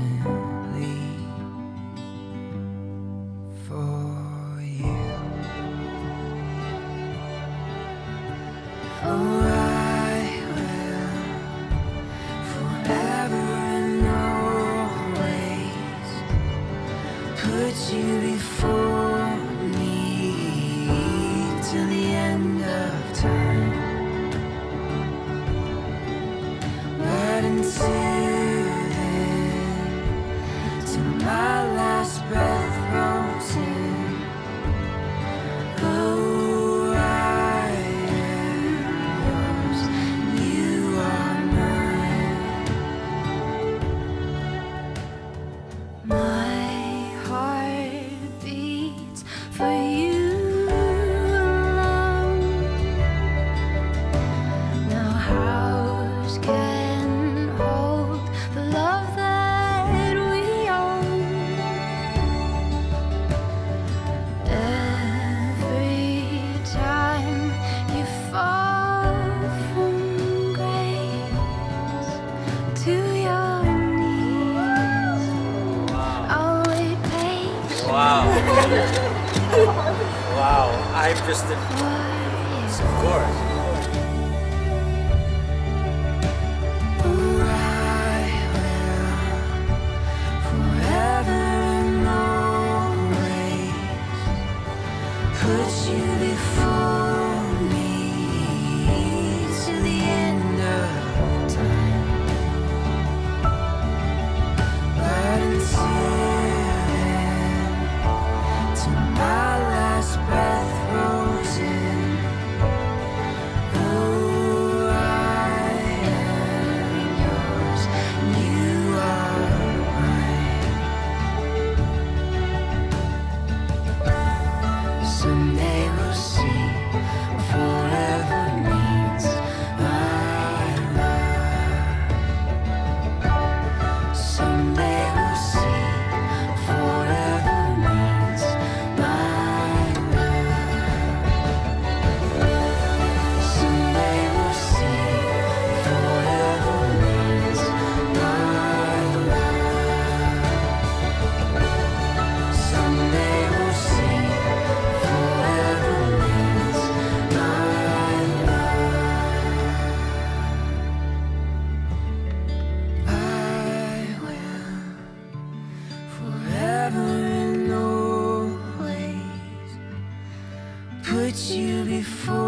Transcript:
You before me till the end of time, but until then, till my last breath rolls in, oh, I am yours, you are mine. For you alone. Now house can hold the love that we own. Every time you fall from grace to your knees, I'll wait patiently. Wow. Wow, I'm just a... Of course. Put you before